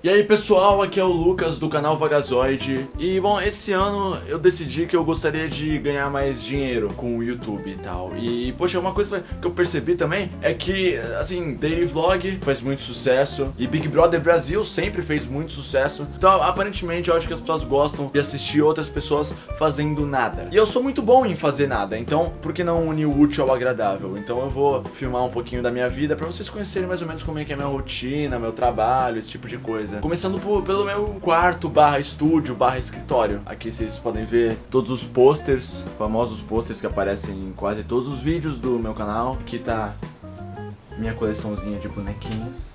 E aí pessoal, aqui é o Lucas do canal Vagazoide. E bom, esse ano eu decidi que eu gostaria de ganhar mais dinheiro com o YouTube e tal. E poxa, uma coisa que eu percebi também é que, assim, Daily Vlog faz muito sucesso e Big Brother Brasil sempre fez muito sucesso. Então aparentemente eu acho que as pessoas gostam de assistir outras pessoas fazendo nada. E eu sou muito bom em fazer nada, então por que não unir o útil ao agradável? Então eu vou filmar um pouquinho da minha vida pra vocês conhecerem mais ou menos como é que é a minha rotina, meu trabalho, esse tipo de coisa. Começando pelo meu quarto barra estúdio barra escritório. Aqui vocês podem ver todos os posters, famosos posters que aparecem em quase todos os vídeos do meu canal. Aqui tá minha coleçãozinha de bonequinhos.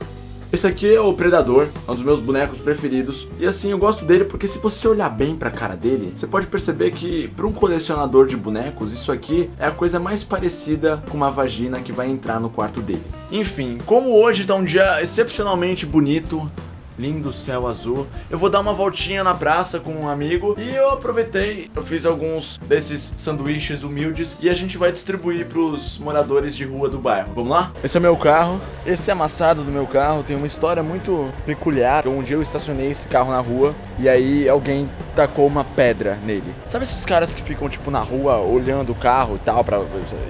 Esse aqui é o Predador, é um dos meus bonecos preferidos. E assim, eu gosto dele porque se você olhar bem pra cara dele, você pode perceber que pra um colecionador de bonecos, isso aqui é a coisa mais parecida com uma vagina que vai entrar no quarto dele. Enfim, como hoje tá um dia excepcionalmente bonito, lindo céu azul, eu vou dar uma voltinha na praça com um amigo. E eu aproveitei, eu fiz alguns desses sanduíches humildes e a gente vai distribuir pros moradores de rua do bairro. Vamos lá? Esse é meu carro. Esse amassado do meu carro tem uma história muito peculiar. Um dia eu estacionei esse carro na rua e aí alguém tacou uma pedra nele. Sabe esses caras que ficam tipo na rua olhando o carro e tal pra...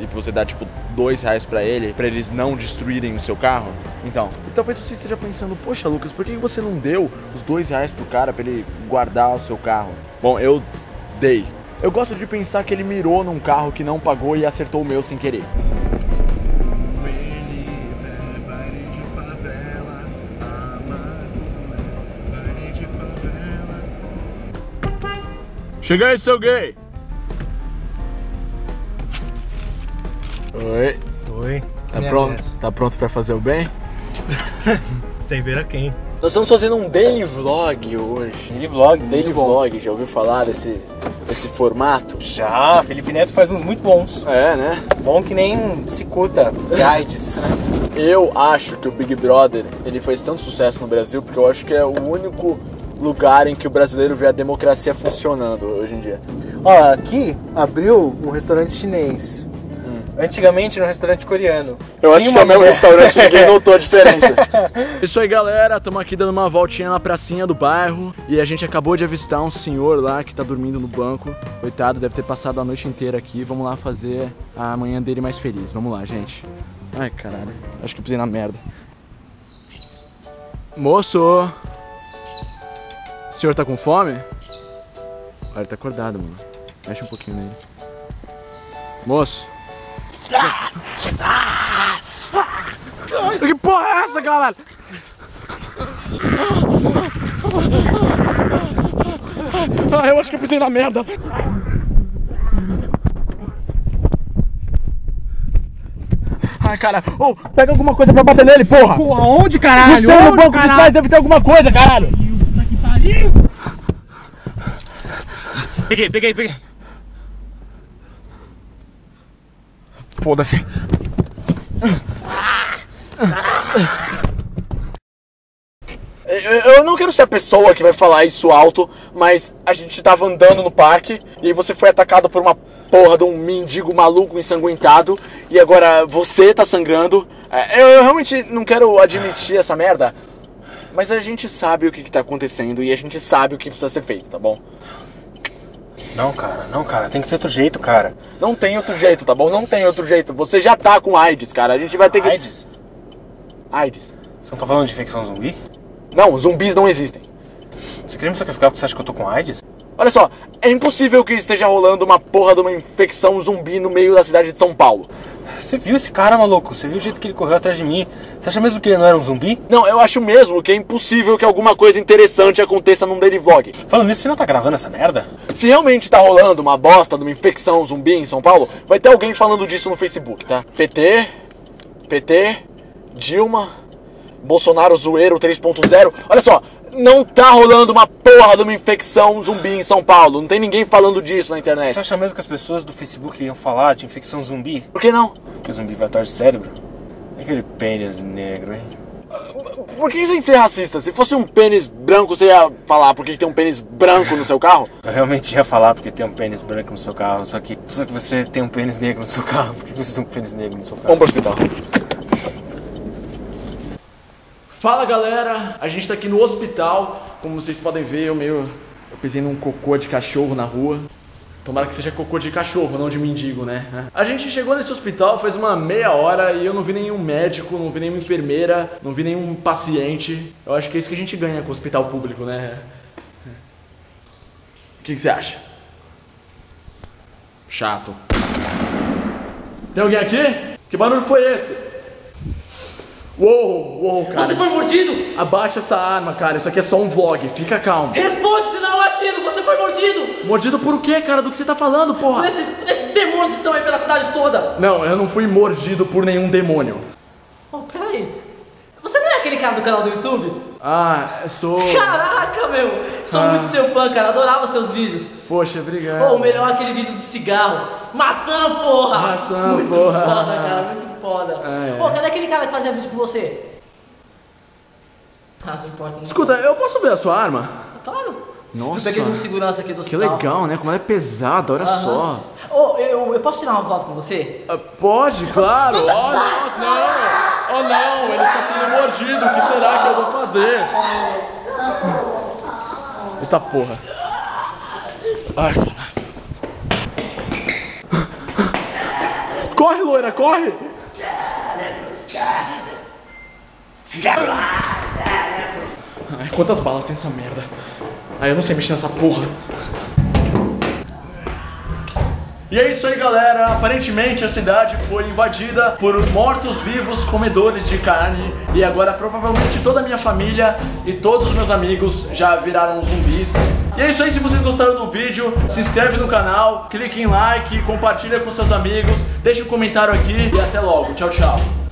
e você dá tipo R$2 pra ele, pra eles não destruírem o seu carro? Então, e talvez você esteja pensando, poxa Lucas, por que você não deu os R$2 pro cara pra ele guardar o seu carro? Bom, eu dei. Eu gosto de pensar que ele mirou num carro que não pagou e acertou o meu sem querer. Chega aí, seu gay! Oi. Oi. Tá pronto pra fazer o bem? Sem ver a quem. Nós estamos fazendo um daily vlog hoje. Daily vlog? Daily vlog. Já ouviu falar desse formato? Já. Felipe Neto faz uns muito bons. É, né? Bom que nem Cicuta guides. Eu acho que o Big Brother, ele fez tanto sucesso no Brasil, porque eu acho que é o único lugar em que o brasileiro vê a democracia funcionando hoje em dia. Ó, aqui abriu um restaurante chinês. Antigamente era um restaurante coreano. Eu acho que é o mesmo restaurante, ninguém notou a diferença. Isso aí galera, estamos aqui dando uma voltinha na pracinha do bairro. E a gente acabou de avistar um senhor lá que tá dormindo no banco. Coitado, deve ter passado a noite inteira aqui. Vamos lá fazer a manhã dele mais feliz. Vamos lá, gente. Ai caralho, acho que eu pisei na merda. Moço, o senhor tá com fome? Olha, ele tá acordado, mano. Mexe um pouquinho nele. Moço. Que porra é essa, caralho? Ah, eu acho que eu pisei na merda. Ai, cara, oh, pega alguma coisa pra bater nele, porra. Porra, onde, caralho? Não sei, no banco de trás deve ter alguma coisa, caralho. Puta que pariu. Peguei. Foda-se. Eu não quero ser a pessoa que vai falar isso alto, mas a gente tava andando no parque e você foi atacado por uma porra de um mendigo maluco ensanguentado e agora você tá sangrando. Eu realmente não quero admitir essa merda, mas a gente sabe o que tá acontecendo e a gente sabe o que precisa ser feito, tá bom? Não, cara, tem que ter outro jeito, cara. Não tem outro jeito, tá bom? Não tem outro jeito. Você já tá com AIDS, cara. A gente vai ter que... AIDS? Você não tá falando de infecção zumbi? Não, zumbis não existem. Você queria me sacrificar porque você acha que eu tô com AIDS? Olha só, é impossível que esteja rolando uma porra de uma infecção zumbi no meio da cidade de São Paulo. Você viu esse cara, maluco? Você viu o jeito que ele correu atrás de mim? Você acha mesmo que ele não era um zumbi? Não, eu acho mesmo que é impossível que alguma coisa interessante aconteça num daily vlog. Falando nisso, você não tá gravando essa merda? Se realmente tá rolando uma bosta de uma infecção zumbi em São Paulo, vai ter alguém falando disso no Facebook, tá? PT, Dilma, Bolsonaro, Zoeiro 3.0. Olha só, não tá rolando uma porra de uma infecção zumbi em São Paulo. Não tem ninguém falando disso na internet. Você acha mesmo que as pessoas do Facebook iam falar de infecção zumbi? Por que não? Porque o zumbi vai atrás do cérebro. Aquele pênis negro, hein? Por que você tem que ser racista? Se fosse um pênis branco, você ia falar porque tem um pênis branco no seu carro? Eu realmente ia falar porque tem um pênis branco no seu carro. Só que você tem um pênis negro no seu carro. Por que você tem um pênis negro no seu carro? Vamos pro hospital. Fala galera, a gente tá aqui no hospital. Como vocês podem ver, eu pisei num cocô de cachorro na rua. Tomara que seja cocô de cachorro, não de mendigo, né? A gente chegou nesse hospital faz uma meia hora e eu não vi nenhum médico, não vi nenhuma enfermeira, não vi nenhum paciente. Eu acho que é isso que a gente ganha com o hospital público, né? O que você acha? Chato. Tem alguém aqui? Que barulho foi esse? Uou, uou, cara. Você foi mordido? Abaixa essa arma, cara. Isso aqui é só um vlog. Fica calmo. Responde, senão eu atiro. Você foi mordido. Mordido por o quê, cara? Do que você tá falando, porra? Por esses demônios que estão aí pela cidade toda. Não, eu não fui mordido por nenhum demônio. Oh, peraí. Você não é aquele cara do canal do YouTube? Ah, eu sou... Caraca, meu. Sou muito seu fã, cara. Adorava seus vídeos. Poxa, obrigado. Ou melhor, aquele vídeo de cigarro. Maçã, porra. Maçã, muito porra. Foda, cara. Muito foda. É. Pô, cadê aquele cara que fazia vídeo com você? Ah, não importa. Não. Escuta, eu posso ver a sua arma? Claro. Nossa. Eu peguei de segurança aqui do hospital. Que legal, né? Como ela é pesada, olha só. Ô, eu posso tirar uma foto com você? Pode, claro. Oh, nossa, não. Oh, não. Ele está sendo mordido. O que será que eu vou fazer? Eita porra. Ai, corre, loira, corre! Ai, quantas balas tem essa merda? Ai, eu não sei mexer nessa porra. E é isso aí, galera. Aparentemente a cidade foi invadida por mortos-vivos comedores de carne. E agora provavelmente toda a minha família e todos os meus amigos já viraram zumbis. E é isso aí, se vocês gostaram do vídeo, se inscreve no canal, clique em like, compartilha com seus amigos, deixa um comentário aqui e até logo. Tchau, tchau.